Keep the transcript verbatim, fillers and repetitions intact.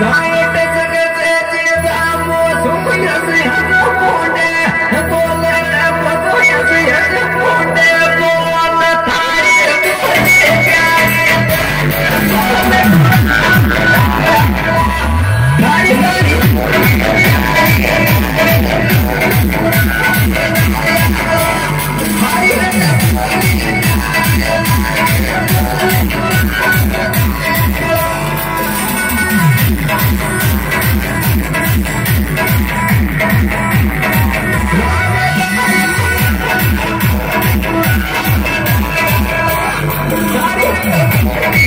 Nice.